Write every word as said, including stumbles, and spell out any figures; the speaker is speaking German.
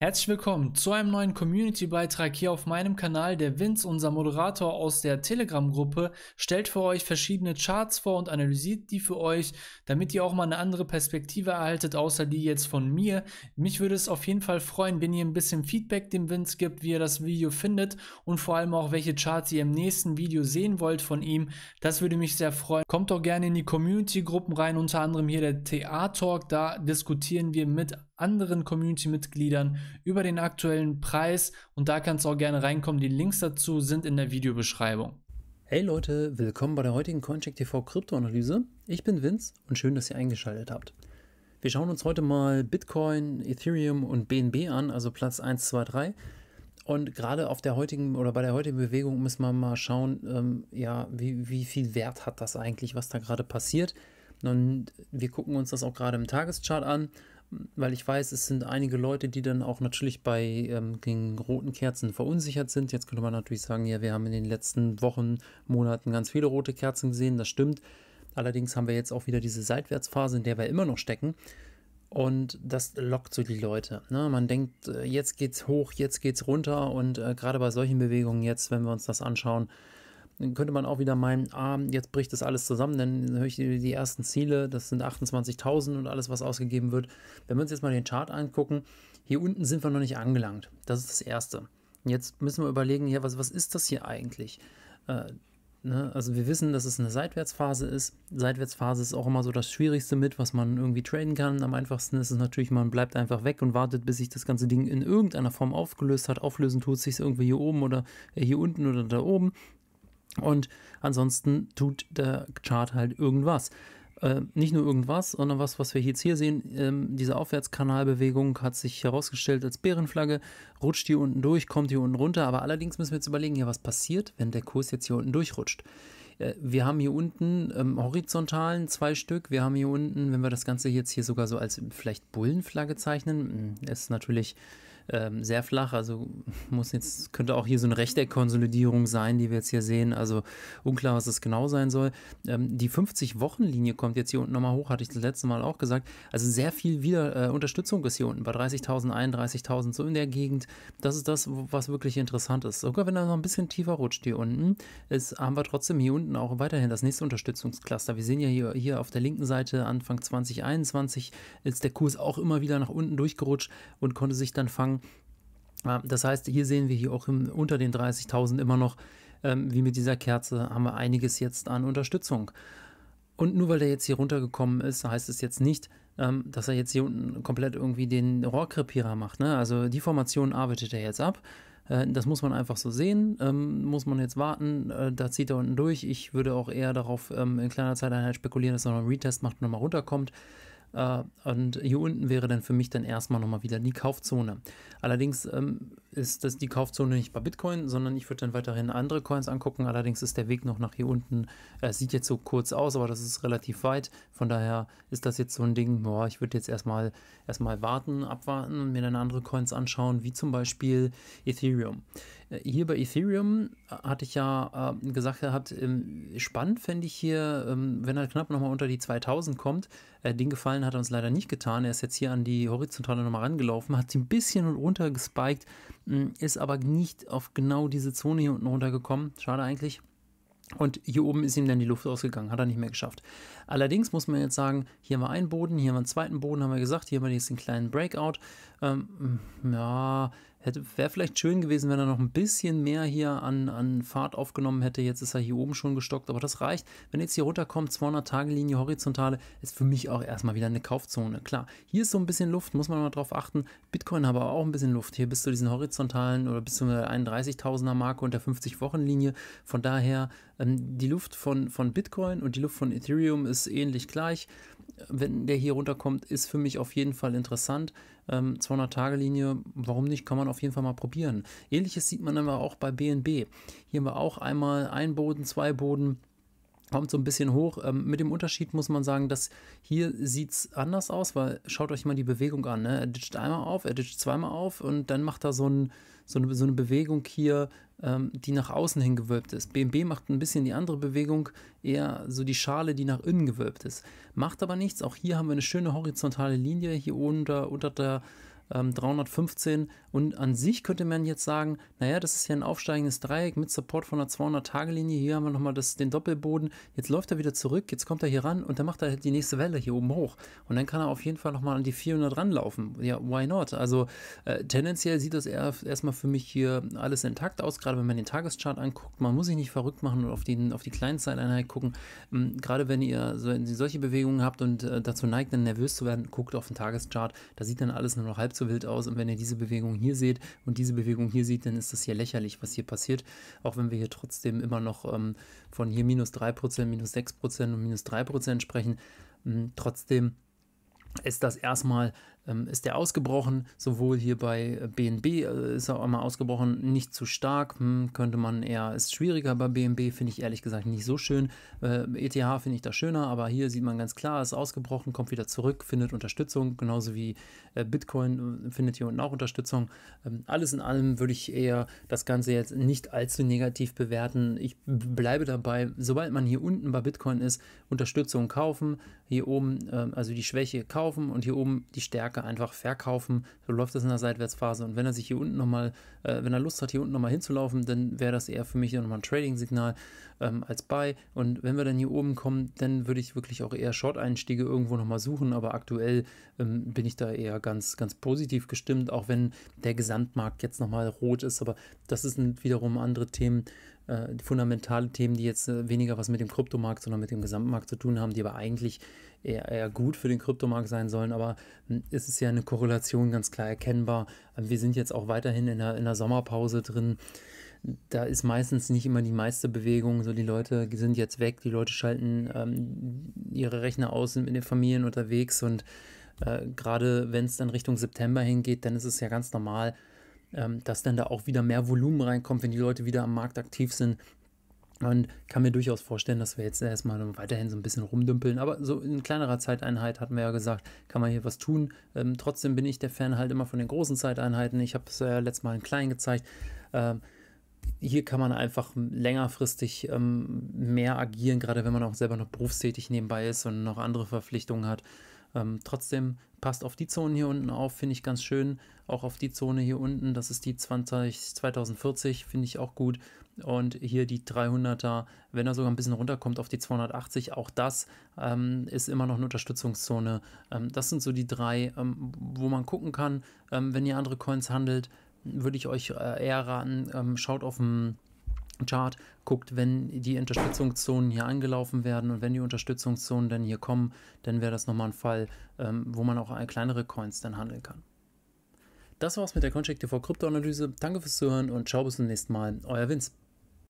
Herzlich willkommen zu einem neuen Community-Beitrag hier auf meinem Kanal. Der Vince, unser Moderator aus der Telegram-Gruppe, stellt für euch verschiedene Charts vor und analysiert die für euch, damit ihr auch mal eine andere Perspektive erhaltet, außer die jetzt von mir. Mich würde es auf jeden Fall freuen, wenn ihr ein bisschen Feedback dem Vince gibt, wie ihr das Video findet und vor allem auch, welche Charts ihr im nächsten Video sehen wollt von ihm. Das würde mich sehr freuen. Kommt doch gerne in die Community-Gruppen rein, unter anderem hier der T A-Talk. Da diskutieren wir mit anderen Community-Mitgliedern über den aktuellen Preis und da kannst du auch gerne reinkommen. Die Links dazu sind in der Videobeschreibung. Hey Leute, willkommen bei der heutigen Coincheck T V Kryptoanalyse. Ich bin Vince und schön, dass ihr eingeschaltet habt. Wir schauen uns heute mal Bitcoin, Ethereum und B N B an, also Platz eins, zwei, drei. Und gerade auf der heutigen oder bei der heutigen Bewegung müssen wir mal schauen, ähm, ja, wie, wie viel Wert hat das eigentlich, was da gerade passiert. Und wir gucken uns das auch gerade im Tageschart an, weil ich weiß, es sind einige Leute, die dann auch natürlich bei ähm, den roten Kerzen verunsichert sind. Jetzt könnte man natürlich sagen, ja, wir haben in den letzten Wochen, Monaten ganz viele rote Kerzen gesehen, das stimmt. Allerdings haben wir jetzt auch wieder diese Seitwärtsphase, in der wir immer noch stecken und das lockt so die Leute. Ne? Man denkt, jetzt geht's hoch, jetzt geht's runter und äh, gerade bei solchen Bewegungen jetzt, wenn wir uns das anschauen, dann könnte man auch wieder meinen, ah, jetzt bricht das alles zusammen, dann höre ich die ersten Ziele, das sind achtundzwanzigtausend und alles, was ausgegeben wird. Wenn wir uns jetzt mal den Chart angucken, hier unten sind wir noch nicht angelangt, das ist das Erste. Jetzt müssen wir überlegen, ja, was, was ist das hier eigentlich? Äh, ne? Also wir wissen, dass es eine Seitwärtsphase ist. Seitwärtsphase ist auch immer so das Schwierigste mit, was man irgendwie traden kann. Am einfachsten ist es natürlich, man bleibt einfach weg und wartet, bis sich das ganze Ding in irgendeiner Form aufgelöst hat. Auflösen tut es sich irgendwie hier oben oder hier unten oder da oben. Und ansonsten tut der Chart halt irgendwas. Äh, nicht nur irgendwas, sondern was, was wir jetzt hier sehen, ähm, diese Aufwärtskanalbewegung hat sich herausgestellt als Bärenflagge, rutscht hier unten durch, kommt hier unten runter, aber allerdings müssen wir jetzt überlegen, ja, was passiert, wenn der Kurs jetzt hier unten durchrutscht. Äh, wir haben hier unten ähm, horizontalen zwei Stück, wir haben hier unten, wenn wir das Ganze jetzt hier sogar so als vielleicht Bullenflagge zeichnen, ist natürlich sehr flach, also muss jetzt, könnte auch hier so eine Rechteckkonsolidierung sein, die wir jetzt hier sehen, also unklar, was das genau sein soll. Ähm, die fünfzig-Wochen-Linie kommt jetzt hier unten nochmal hoch, hatte ich das letzte Mal auch gesagt, also sehr viel wieder äh, Unterstützung ist hier unten, bei dreißigtausend, einunddreißigtausend, so in der Gegend, das ist das, was wirklich interessant ist. Sogar wenn er noch ein bisschen tiefer rutscht hier unten, ist, haben wir trotzdem hier unten auch weiterhin das nächste Unterstützungscluster. Wir sehen ja hier, hier auf der linken Seite, Anfang zwanzig einundzwanzig ist der Kurs auch immer wieder nach unten durchgerutscht und konnte sich dann fangen. Das heißt, hier sehen wir hier auch im, unter den dreißigtausend immer noch, ähm, wie mit dieser Kerze, haben wir einiges jetzt an Unterstützung. Und nur weil der jetzt hier runtergekommen ist, heißt es jetzt nicht, ähm, dass er jetzt hier unten komplett irgendwie den Rohrkrepierer macht. Ne? Also die Formation arbeitet er jetzt ab. Äh, das muss man einfach so sehen. Ähm, muss man jetzt warten, äh, da zieht er unten durch. Ich würde auch eher darauf ähm, in kleiner Zeiteinheit spekulieren, dass er noch einen Retest macht und nochmal runterkommt. Uh, und hier unten wäre dann für mich dann erstmal nochmal wieder die Kaufzone. Allerdings ähm, ist das die Kaufzone nicht bei Bitcoin, sondern ich würde dann weiterhin andere Coins angucken. Allerdings ist der Weg noch nach hier unten, äh, sieht jetzt so kurz aus, aber das ist relativ weit. Von daher ist das jetzt so ein Ding, boah, ich würde jetzt erstmal erstmal warten, abwarten und mir dann andere Coins anschauen, wie zum Beispiel Ethereum. Äh, hier bei Ethereum hatte ich ja äh, gesagt gehabt, ähm, spannend fände ich hier, ähm, wenn er knapp nochmal unter die zweitausend kommt, äh, den Gefallen hat er uns leider nicht getan. Er ist jetzt hier an die Horizontale nochmal rangelaufen, hat sie ein bisschen runter gespiked, ist aber nicht auf genau diese Zone hier unten runtergekommen. Schade eigentlich. Und hier oben ist ihm dann die Luft ausgegangen, hat er nicht mehr geschafft. Allerdings muss man jetzt sagen, hier haben wir einen Boden, hier haben wir einen zweiten Boden, haben wir gesagt, hier haben wir jetzt den kleinen Breakout. Ähm, ja, wäre vielleicht schön gewesen, wenn er noch ein bisschen mehr hier an, an Fahrt aufgenommen hätte. Jetzt ist er hier oben schon gestockt, aber das reicht. Wenn jetzt hier runterkommt, zweihundert-Tage-Linie horizontale, ist für mich auch erstmal wieder eine Kaufzone. Klar, hier ist so ein bisschen Luft, muss man mal drauf achten. Bitcoin hat aber auch ein bisschen Luft hier bis zu diesen horizontalen oder bis zu der einunddreißigtausender-Marke und der fünfzig-Wochen-Linie. Von daher, die Luft von, von Bitcoin und die Luft von Ethereum ist ähnlich gleich. Wenn der hier runterkommt, ist für mich auf jeden Fall interessant. Ähm, zweihundert-Tage-Linie, warum nicht, kann man auf jeden Fall mal probieren. Ähnliches sieht man aber auch bei B N B. Hier haben wir auch einmal ein Boden, zwei Boden, kommt so ein bisschen hoch. Ähm, mit dem Unterschied muss man sagen, dass hier sieht es anders aus, weil schaut euch mal die Bewegung an. Ne? Er ditcht einmal auf, er ditcht zweimal auf und dann macht er so, ein, so, eine, so eine Bewegung hier, ähm, die nach außen hin gewölbt ist. B N B macht ein bisschen die andere Bewegung, eher so die Schale, die nach innen gewölbt ist. Macht aber nichts. Auch hier haben wir eine schöne horizontale Linie hier unter, unter der ähm, dreihundertfünfzehn. Und an sich könnte man jetzt sagen, naja, das ist hier ein aufsteigendes Dreieck mit Support von einer zweihundert-Tage-Linie. Hier haben wir nochmal das, den Doppelboden. Jetzt läuft er wieder zurück, jetzt kommt er hier ran und dann macht er die nächste Welle hier oben hoch. Und dann kann er auf jeden Fall nochmal an die vierhundert ranlaufen. Ja, why not? Also äh, tendenziell sieht das eher, erstmal für mich hier alles intakt aus, gerade wenn man den Tageschart anguckt. Man muss sich nicht verrückt machen und auf die, auf die Kleinzeiteinheit gucken. Ähm, gerade wenn ihr so, solche Bewegungen habt und äh, dazu neigt, dann nervös zu werden, guckt auf den Tageschart. Da sieht dann alles nur noch halb so wild aus. Und wenn ihr diese Bewegung hier seht und diese Bewegung hier sieht, dann ist das hier lächerlich, was hier passiert. Auch wenn wir hier trotzdem immer noch ähm, von hier minus drei Prozent, minus sechs Prozent und minus drei Prozent sprechen, ähm, trotzdem ist das erstmal, ähm, ist der ausgebrochen, sowohl hier bei B N B äh, ist er auch mal ausgebrochen, nicht zu stark, hm, könnte man eher, ist schwieriger bei B N B, finde ich ehrlich gesagt nicht so schön, äh, E T H finde ich da schöner, aber hier sieht man ganz klar, ist ausgebrochen, kommt wieder zurück, findet Unterstützung, genauso wie äh, Bitcoin äh, findet hier unten auch Unterstützung. Ähm, alles in allem würde ich eher das Ganze jetzt nicht allzu negativ bewerten, ich bleibe dabei, sobald man hier unten bei Bitcoin ist, Unterstützung kaufen, hier oben, äh, also die Schwäche kaufen, und hier oben die Stärke einfach verkaufen. So läuft das in der Seitwärtsphase. Und wenn er sich hier unten nochmal, äh, wenn er Lust hat, hier unten nochmal hinzulaufen, dann wäre das eher für mich nochmal ein Trading-Signal ähm, als Buy. Und wenn wir dann hier oben kommen, dann würde ich wirklich auch eher Short-Einstiege irgendwo nochmal suchen. Aber aktuell ähm, bin ich da eher ganz, ganz positiv gestimmt, auch wenn der Gesamtmarkt jetzt nochmal rot ist. Aber das sind wiederum andere Themen, äh, fundamentale Themen, die jetzt äh, weniger was mit dem Kryptomarkt, sondern mit dem Gesamtmarkt zu tun haben, die aber eigentlich eher, eher gut für den Kryptomarkt sein sollen, aber es ist ja eine Korrelation ganz klar erkennbar. Wir sind jetzt auch weiterhin in der, in der Sommerpause drin. Da ist meistens nicht immer die meiste Bewegung. So, die Leute sind jetzt weg, die Leute schalten ähm, ihre Rechner aus, sind mit den Familien unterwegs und äh, gerade wenn es dann Richtung September hingeht, dann ist es ja ganz normal, ähm, dass dann da auch wieder mehr Volumen reinkommt, wenn die Leute wieder am Markt aktiv sind. Und kann mir durchaus vorstellen, dass wir jetzt erstmal weiterhin so ein bisschen rumdümpeln. Aber so in kleinerer Zeiteinheit, hatten wir ja gesagt, kann man hier was tun. Ähm, trotzdem bin ich der Fan halt immer von den großen Zeiteinheiten. Ich habe es ja letztes Mal in klein gezeigt. Ähm, hier kann man einfach längerfristig ähm, mehr agieren, gerade wenn man auch selber noch berufstätig nebenbei ist und noch andere Verpflichtungen hat. Ähm, trotzdem passt auf die Zone hier unten auf, finde ich ganz schön. Auch auf die Zone hier unten, das ist die zwanzig, zwanzig vierzig, finde ich auch gut. Und hier die dreihunderter, wenn er sogar ein bisschen runterkommt auf die zweihundertachtzig, auch das ähm, ist immer noch eine Unterstützungszone. Ähm, das sind so die drei, ähm, wo man gucken kann. Ähm, wenn ihr andere Coins handelt, würde ich euch äh, eher raten, ähm, schaut auf dem Chart, guckt, wenn die Unterstützungszonen hier angelaufen werden und wenn die Unterstützungszonen dann hier kommen, dann wäre das nochmal ein Fall, ähm, wo man auch kleinere Coins dann handeln kann. Das war's mit der Coincheck T V Kryptoanalyse. Danke fürs Zuhören und ciao bis zum nächsten Mal. Euer Vince.